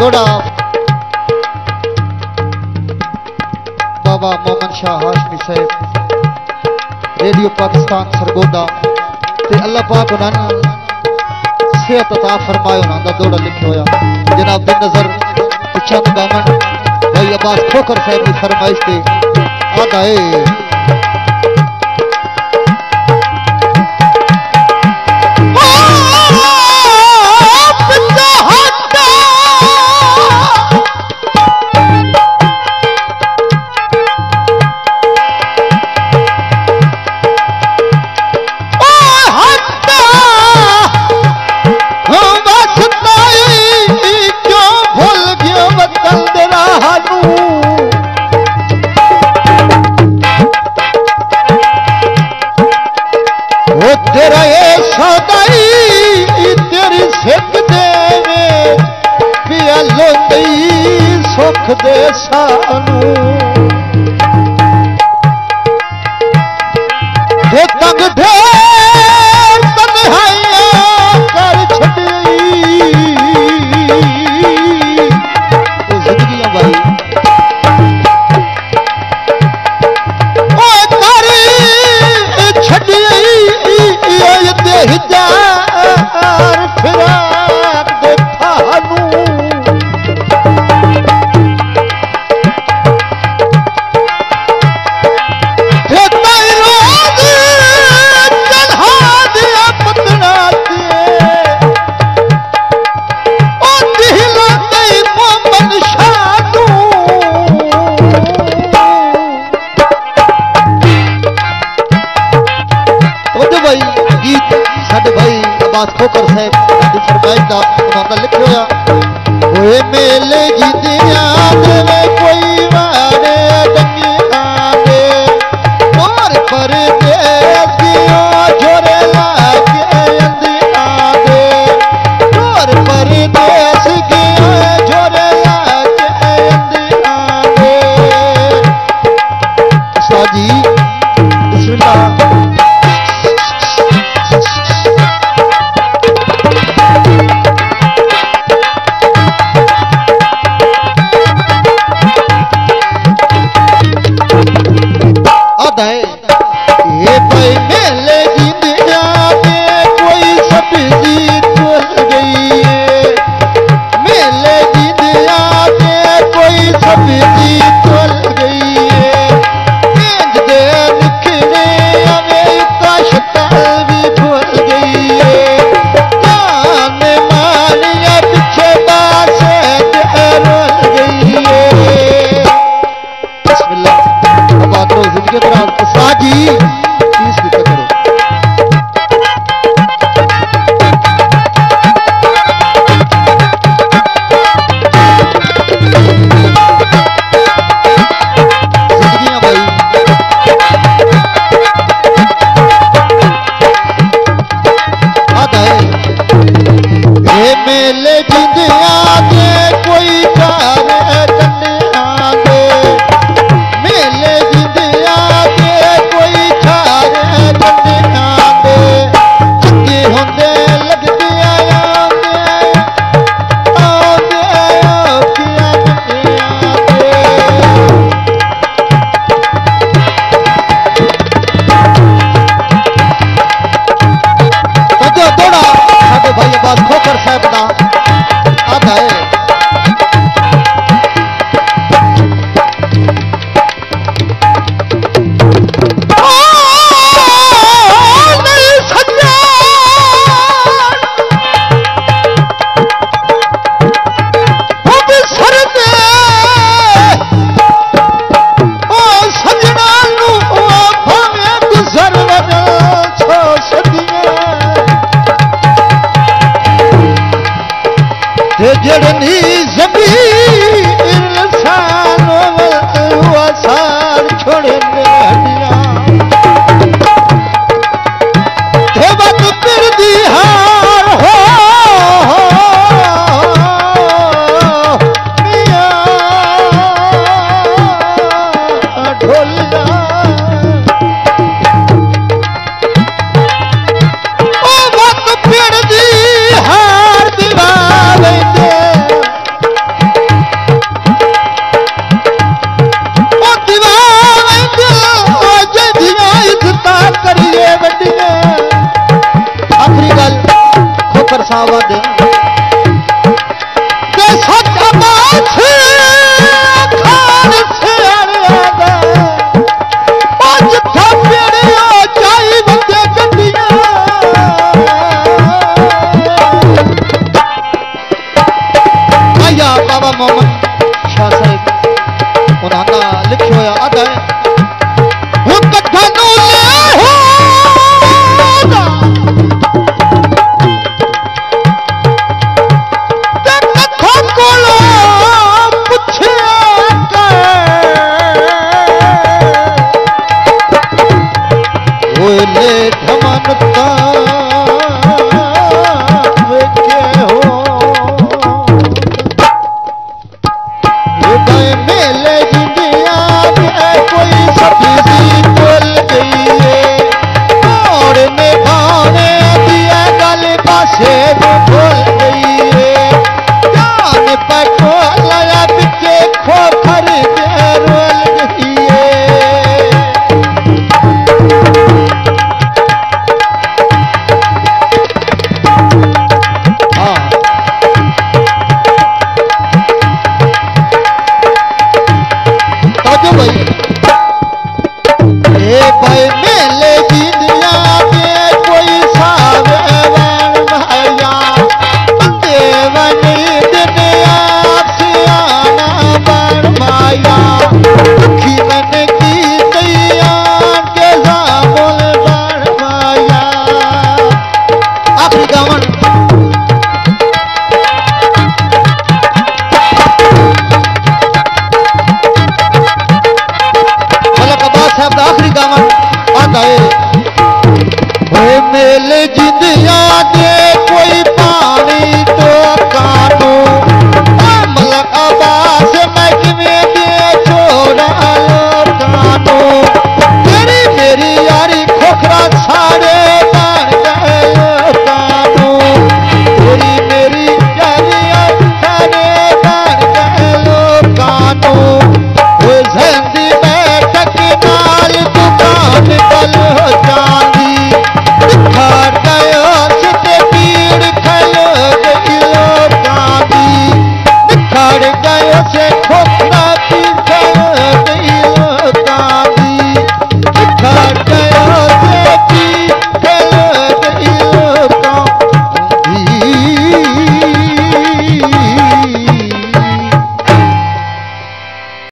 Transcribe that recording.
سرگودا بابا مومن شاہ ہاشمی صاحب ریڈیو پاکستان سرگودا تے اللہ پاک انہاں نوں صحت عطا فرمائے انہاں دا دوڑا لکھیا ہویا جناب دی نظر چند دامن بھائی عباس ٹھوکر صاحب دی فرمائش تے آدا اے बाबा मोमिन शाह साहिब उन्होंने लिखे हुआ अदब